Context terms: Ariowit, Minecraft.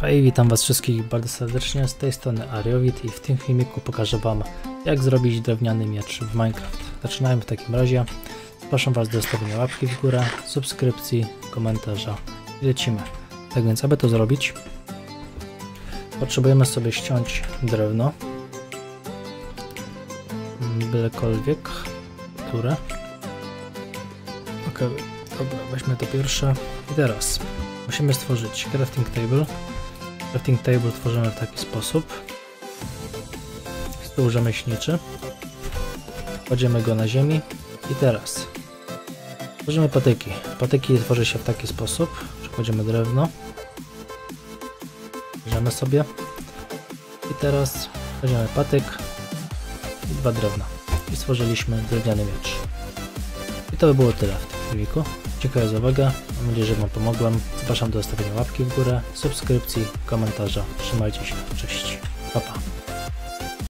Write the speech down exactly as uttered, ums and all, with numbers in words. Hej, witam was wszystkich bardzo serdecznie, z tej strony Ariowit i w tym filmiku pokażę wam, jak zrobić drewniany miecz w Minecraft. Zaczynajmy w takim razie. Zapraszam was do zostawienia łapki w górę, subskrypcji, komentarza i lecimy. Tak więc, aby to zrobić, potrzebujemy sobie ściąć drewno, bylekolwiek, które. Ok, dobra, weźmy to pierwsze i teraz musimy stworzyć crafting table. Crafting table tworzymy w taki sposób. Stół rzemieślniczy. Kładziemy go na ziemi i teraz tworzymy patyki. Patyki tworzy się w taki sposób, że kładziemy drewno. Bierzemy sobie i teraz kładziemy patyk i dwa drewna. I stworzyliśmy drewniany miecz. I to by było tyle w tym filmiku. Dziękuję za uwagę, mam nadzieję, że wam pomogłem. Zapraszam do zostawienia łapki w górę, subskrypcji, komentarza. Trzymajcie się, cześć, pa pa.